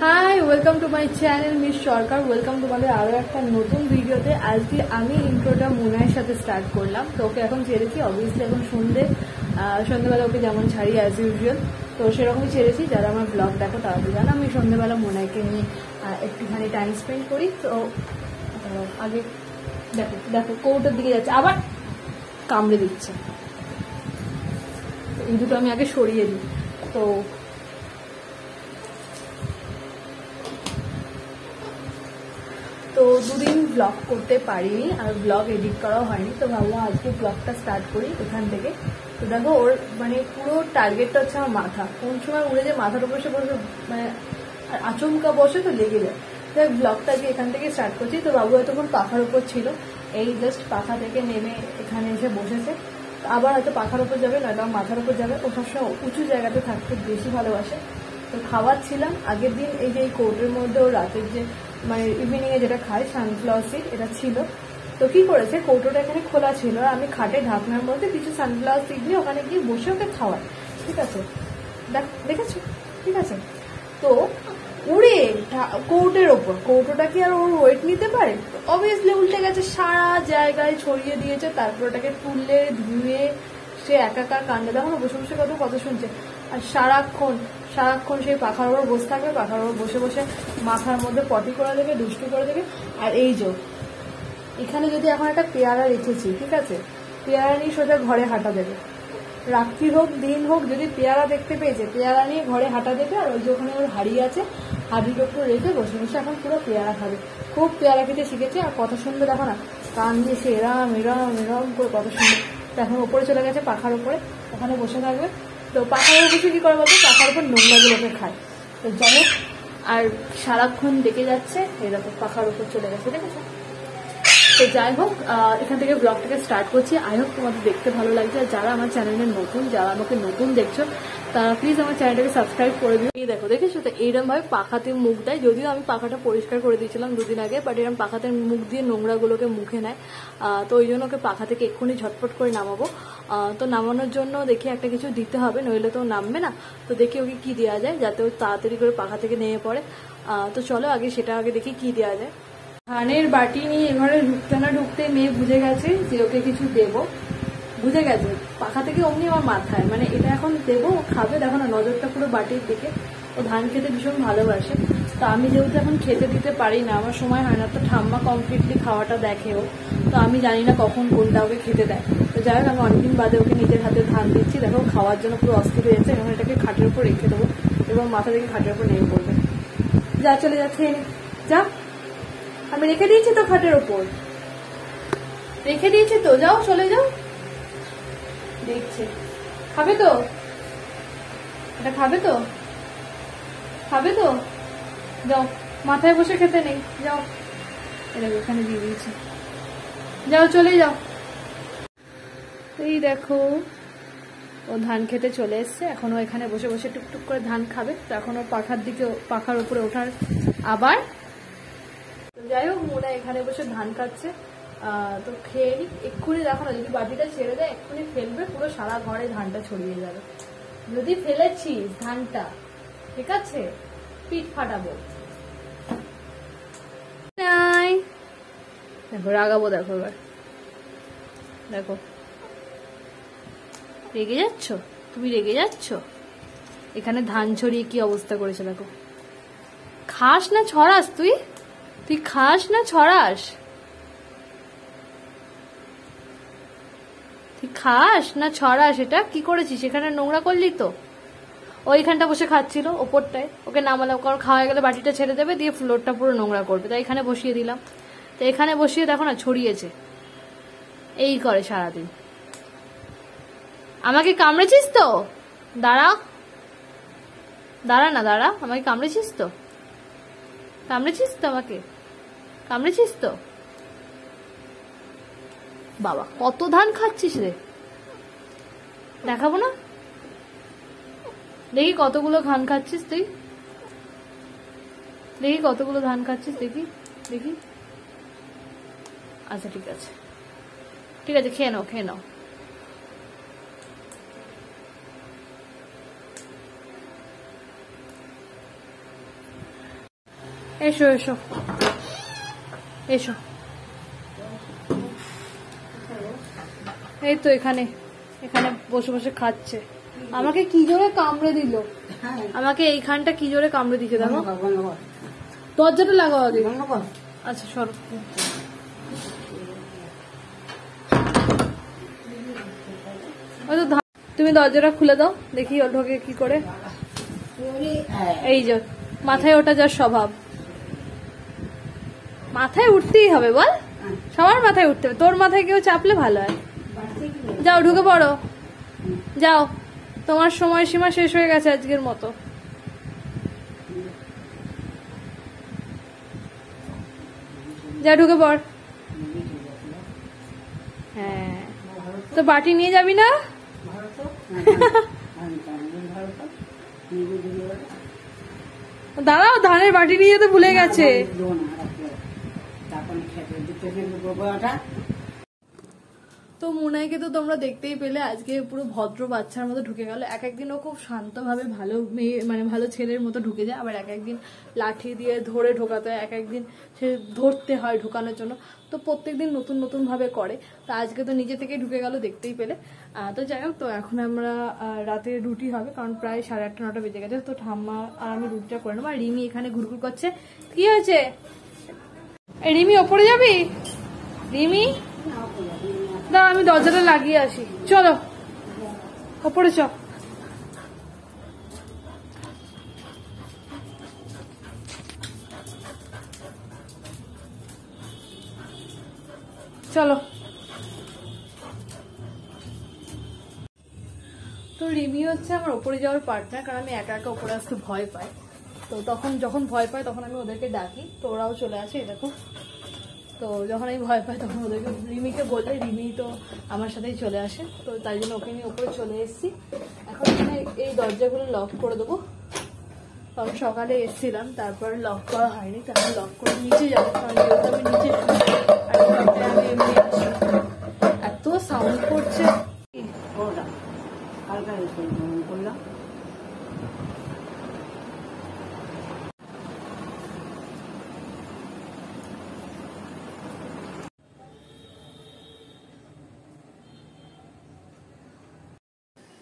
Hi welcome to my channel miss Sarkar welcome तुम्हारे और एक नतून भिडियोते आज की इंट्रोटा मोनार साथे स्टार्ट करलाम। तो ओके एखन छेड़ेछि अबवियासलि एखन सन्धे बेला ओके जेमन छाड़ी एज यूजुअल तो सेरकमई छेड़ेछि। जारा आमार ब्लग देखो तारा तो जानो आमि सन्धे बेला मोनायके निये एकटुखानि टाइम स्पेंड करी। तो आगे देखो देखो कौटार दिके जाच्छे आबार कामड़े दिच्छे एई दुटो आमि आगे सरिये दिई। तो दो दिन ब्लग करते पारिनी और ब्लग एडिट करा हयनी तो भावलाम आज के ब्लगटा स्टार्ट करी एखान थेके। तो देखो और माने पुरो टार्गेटटा हच्छे आमार माथा कोन समय उड़े जाए माथार उपरे से बसे माने आचमका बसे तो लेगे जाए। तो ब्लगटा आगे एखान थेके स्टार्ट करछि। तो बाबू एतक्षण पाखार उपर छिलो एई जस्ट पाखा थेके नेमे एखाने एसे बसेछे आबार हयतो पाखार उपर जाबे नयतो माथार उपर जाबे ओ सबসমय उंचु जायगाते थाकते बेशी भालोबासे। तो खावाচ্ছিলাম আগের दिन এই যে কোটের মধ্যে ও রাতের যে মানে ইভিনিং এ যেটা খাই সানফ্লাওয়ার সিড এটা ছিল। তো কি করেছে কোটোটা এখানে খোলা ছিল আমি খাটে ঢাকনার মধ্যে কিছু সানফ্লাওয়ার সিড দিয়ে ওখানে গিয়ে বসে ওকে খাওয়াই। ঠিক আছে দেখেছো ঠিক আছে। তো উড়ে কোটের ওপর কোটোটা কি আর ওর ওয়েট নিতে পারে অবভিয়াসলি উল্টে গেছে সারা জায়গায় ছড়িয়ে দিয়েছে। তারপর ওটাকে তুলে ধুয়ে সে একাকার কান্না দেখো বসে বসে কত কথা শুনছে আর সারাক্ষণ সারাক্ষণ সেই পাখার ওপর বসে থাকবে পাখার ওপর বসে বসে মাথার মধ্যে পটি করে দেবে দুষ্টু করে দেবে। আর এই যে এখানে যদি এখন একটা পেয়ারা রেখেছি ঠিক আছে পেয়ারা নিয়ে সোজা ঘরে হাঁটা দেবে রাত্রি হোক দিন হোক যদি পেয়ারা দেখতে পেয়েছে পেয়ারা নিয়ে ঘরে হাঁটা দেবে। আর ওই যে ওখানে ওর হাড়ি আছে হাড়ির ওপর রেখে বসে বসে এখন পুরো পেয়ারা খাবে খুব পেয়ারা খেতে শিখেছে। আর কত সুন্দর দেখো না কান দিয়ে সে এরম এরম এরম করে কত সুন্দর এখন ওপরে চলে গেছে পাখার উপরে ওখানে বসে থাকবে। তো পাখার কিছু কি করে বলতো পাখার উপর নোংরাগুলোকে খায়। তো যাই হোক আর সারাক্ষণ দেখে যাচ্ছে এরকম পাখার উপর চলে গেছে দেখেছো। তো যাই হোক এখান থেকে ব্লগটাকে স্টার্ট করছি। আই হোপ তোমাদের দেখতে ভালো লাগছে। আর যারা আমার চ্যানেলে নতুন যারা আমাকে নতুন দেখছো তারা প্লিজ আমার চ্যানেলটাকে সাবস্ক্রাইব করে দিও। দেখো দেখেছো তো এইরকমভাবে পাখাতে মুখ দেয় যদিও আমি পাখাটা পরিষ্কার করে দিয়েছিলাম দুদিন আগে বাট এরকম পাখাতে মুখ দিয়ে নোংরাগুলোকে মুখে নেয়। তো ওই জন্য ওকে পাখা থেকে এক্ষুনি ঝটপট করে নামাবো। তো নামানোর জন্য দেখি একটা কিছু দিতে হবে নইলে তো নামবে না। তো দেখি ওকে কী দেওয়া যায় যাতে ও তাড়াতাড়ি করে পাখা থেকে নেমে পড়ে। তো চলো আগে সেটা আগে দেখি কী দেওয়া যায়। ধানের বাটি নিয়ে এবারে ঢুকতে না ঢুকতে মেয়ে বুঝে গেছে যে ওকে কিছু দেবো বুঝে গেছে পাখা থেকে অমনি আমার মাথায় মানে এটা এখন দেবো খাবে দেখো না নজরটা পুরো বাটির দিকে। ও ধান খেতে ভীষণ ভালোবাসে তো আমি যেহেতু এখন খেতে দিতে পারি না আমার সময় হয় না তো ঠাম্মা কমপ্লিটলি খাওয়াটা দেখেও তো আমি জানি না কখন কোনটা ওকে খেতে দেয়। তো যাই হোক আমি অনেকদিন বাদে ওকে নিজের হাতে ধান দিচ্ছি দেখো খাওয়ার জন্য পুরো অস্থির হয়ে যাচ্ছে এবং এটাকে খাটের উপর রেখে দেবো এবং মাথা থেকে খাটের উপর নেমে পড়বে যা চলে যাচ্ছে যা আমি রেখে দিয়েছি তো খাটের উপর রেখে দিয়েছি তো যাও চলে যাও দেখছে খাবে তো এটা খাবে তো যাও মাথায় বসে খেতে নেই যাও এটা ওখানে দিয়ে দিয়েছি যাও চলে যাও। এই দেখো ও ধান খেতে চলে এসছে এখনো এখানে বসে বসে টুকটুক করে ধান খাবে। তো এখনো পাখার দিকে পাখার উপরে ওঠার আবার যাই হোক মোনা এখানে বসে ধান খাচ্ছে। তো খেয়ে নি এক্ষুনি দেখো না যদি বাটিটা ছেড়ে দেয় এক্ষুনি ফেলবে পুরো সারা ঘরে ধানটা ছড়িয়ে যাবে যদি ফেলেছিস ধানটা ঠিক আছে পিঠ ফাটাবো দেখো রাগাবো দেখো এবার দেখো রেগে যাচ্ছ তুমি রেগে যাচ্ছ এখানে ধান ছড়িয়ে কি অবস্থা করেছে দেখো খাস না ছড়াস তুই তুই খাস না ছড়াস তুই খাস না ছড়াস এটা কি করেছিস এখানে নোংরা করলি তো ওইখানটা বসে খাচ্ছিল ওপরটায় ওকে নামালে কারণ খাওয়া গেলে বাটিটা ছেড়ে দেবে দিয়ে ফ্লোরটা পুরো নোংরা করবে তাই এখানে বসিয়ে দিলাম। তো এখানে বসিয়ে দেখো না ছড়িয়েছে এই করে সারাদিন আমাকে কামড়েছিস তো দাঁড়া দাঁড়া না দাঁড়া আমাকে কামড়েছিস তো আমাকে কামড়েছিস তো বাবা কত ধান খাচ্ছিস রে দেখাবো না দেখি কতগুলো ধান খাচ্ছিস তুই দেখি কতগুলো ধান খাচ্ছিস দেখি দেখি আচ্ছা ঠিক আছে ঠিক আছে খেয়ে নাও খেয়ে নাও এসো এসো এসো, এই তো এখানে এখানে বসে বসে খাচ্ছে। আমাকে কি জোরে কামড়ে দিল, আমাকে এইখানটা কি জোরে কামড়ে দিকে দেখো। দরজাটা লাগাও আগে। আচ্ছা সরো। তুমি দরজাটা খুলে দাও দেখি ও ঢোকে কি করে। এই যে মাথায় ওটা যার স্বভাব, মাথায় উঠতেই হবে বল, সবার মাথায় উঠতে হবে, তোর মাথায় কেউ চাপলে ভালো হয়। যাও ঢুকে পড়ো, যাও, তোমার সময়সীমা শেষ হয়ে গেছে আজকের মতো। যা ঢুকে পড়। হ্যাঁ তো বাটি নিয়ে যাবি না, দাঁড়াও, ধানের বাটি নিয়ে যেতে ভুলে গেছে। তো মুনাইকে তো তোমরা দেখতেই পেলে, আজকে পুরো ভদ্র বাচ্চার মতো ঢুকে গেল। এক একদিন ও খুব শান্তভাবে ভালো মেয়ে মানে ভালো ছেলের মতো ঢুকে যায়, আবার এক একদিন লাঠি দিয়ে ধরে ঢোকাতে হয়, এক একদিন সে ধরতে হয় ঢোকানোর জন্য। তো প্রত্যেকদিন নতুন নতুনভাবে করে। তো আজকে তো নিজে থেকে ঢুকে গেল দেখতেই পেলে। তো যাই হোক, তো এখন আমরা রাতে রুটি হবে, কারণ প্রায় 8:30-9টা বেজে গেছে। তো ঠাম্মা আর আমি রুটিটা করে নেবো। আর রিমি এখানে ঘুরঘুর করছে, কি হয়েছে রিমি? ওপরে যাবি রিমি? দাঁড়া আমি দরজাটা লাগিয়ে আসি, চলো ওপরে চল। চলো তো রিমি হচ্ছে আমার ওপরে যাওয়ার পার্টনার, কারণ আমি একা একা ওপরে আসতে ভয় পাই। তো তখন যখন ভয় পাই তখন আমি ওদেরকে ডাকি, তো ওরাও চলে আসে। এরকম তো যখন আমি ভয় পাই তখন ওদেরকে রিমিকে বলে, রিমি তো আমার সাথেই চলে আসে। তো তাই জন্য ওকে নিয়ে ওপরে চলে এসেছি। এখন এই দরজাগুলো লক করে দেবো, কারণ সকালে এসেছিলাম তারপর লক করা হয়নি, তারপর লক করে নিচে যাবো, কারণ যেহেতু আমি নিচে আমি এত সাউন্ড করছে।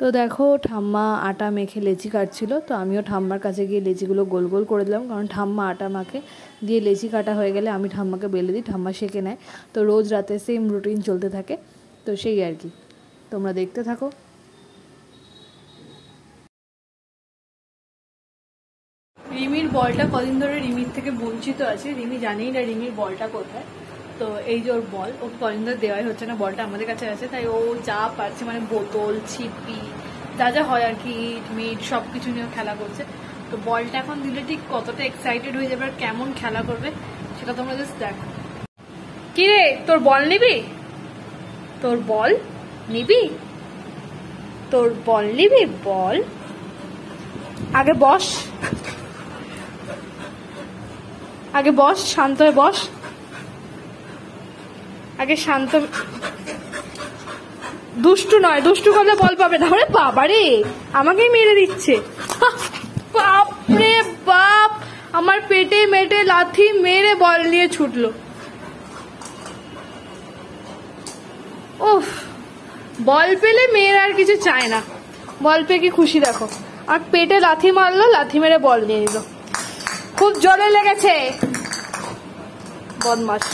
তো দেখো ঠাম্মা আটা মেখে লেচি কাটছিল, তো আমিও ঠাম্মার কাছে গিয়ে লেচিগুলো গোল গোল করে দিলাম, কারণ ঠাম্মা আটা মাখে দিয়ে লেচি কাটা হয়ে গেলে আমি ঠাম্মাকে বেলে দিই, ঠাম্মা সেঁকে নেয়। তো রোজ রাতে সেম রুটিন চলতে থাকে, তো সেই আর কি, তোমরা দেখতে থাকো। রিমির বলটা কদিন ধরে রিমির থেকে বঞ্চিত আছে, রিমি জানেই না রিমির বলটা কোথায়। তো এই যে ওর বল, ওকে কদিন ধরে দেওয়াই হচ্ছে না, বলটা আমাদের কাছে আছে, তাই ও যা পারছে মানে বোতল ছিপি যা যা হয় আর কি, ইট মিট সব কিছু নিয়েও খেলা করছে। তো বলটা এখন দিলে ঠিক কতটা এক্সাইটেড হয়ে যাবে আর কেমন খেলা করবে সেটা তোমরা জাস্ট দেখো। কিরে তোর বল নিবি, তোর বল নিবি, তোর বল নিবি, বল আগে বস, আগে বস, শান্ত হয়ে বস, আগে শান্ত, দুষ্টু নয়, দুষ্টু করলে বল পাবে না। ওরে বাবা রে, আমাকেই মেরে দিচ্ছে, বাপ রে বাপ, আমার পেটে মেটে লাথি মেরে বল নিয়ে ছুটলো। উফ, বল পেলে মেয়ের আর কিছু চায় না, বল পেয়ে কি খুশি দেখো, আর পেটে লাথি মারলো, লাথি মেরে বল নিয়ে নিল, খুব জলে লেগেছে, বদমাশ।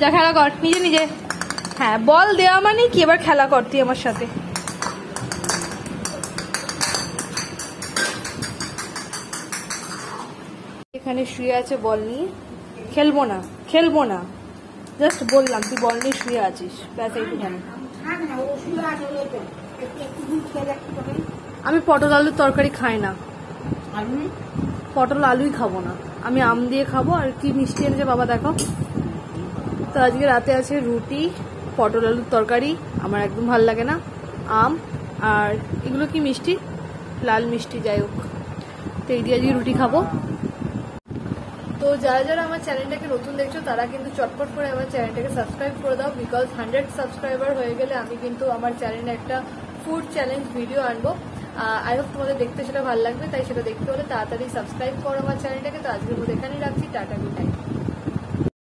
যা খেলা কর নিজে নিজে, হ্যাঁ বল দেওয়া মানে কি, এবার খেলা করতি আমার সাথে। এখানে শুয়ে আছে বল নিয়ে, খেলবো না খেলবো না, জাস্ট বললাম তুই বল নিয়ে শুয়ে আছিস, ব্যাস এইখানে। আমি পটল আলুর তরকারি খাই না, পটল আলুই খাবো না, আমি আম দিয়ে খাবো। আর কি মিষ্টি এনেছে বাবা দেখো। তো আজকে রাতে আছে রুটি, পটল আলুর তরকারি, আমার একদম ভালো লাগে না, আম, আর এগুলো কি মিষ্টি, লাল মিষ্টি, যাই হোক। তো এই দিয়ে আজকে রুটি খাবো। তো যারা যারা আমার চ্যানেলটাকে নতুন দেখছো তারা কিন্তু চটপট করে আমার চ্যানেলটাকে সাবস্ক্রাইব করে দাও, বিকজ 100 সাবস্ক্রাইবার হয়ে গেলে আমি কিন্তু আমার চ্যানেলে একটা ফুড চ্যালেঞ্জ ভিডিও আনবো। आई होप तुम्हारे देखते সেটা ভালো লাগবে, তাই সেটা দেখতে হলে তাড়াতাড়ি সাবস্ক্রাইব করো আমার চ্যানেলটাকে। তো আজকের মতো এখানেই রাখছি, টাটা, গুড নাইট।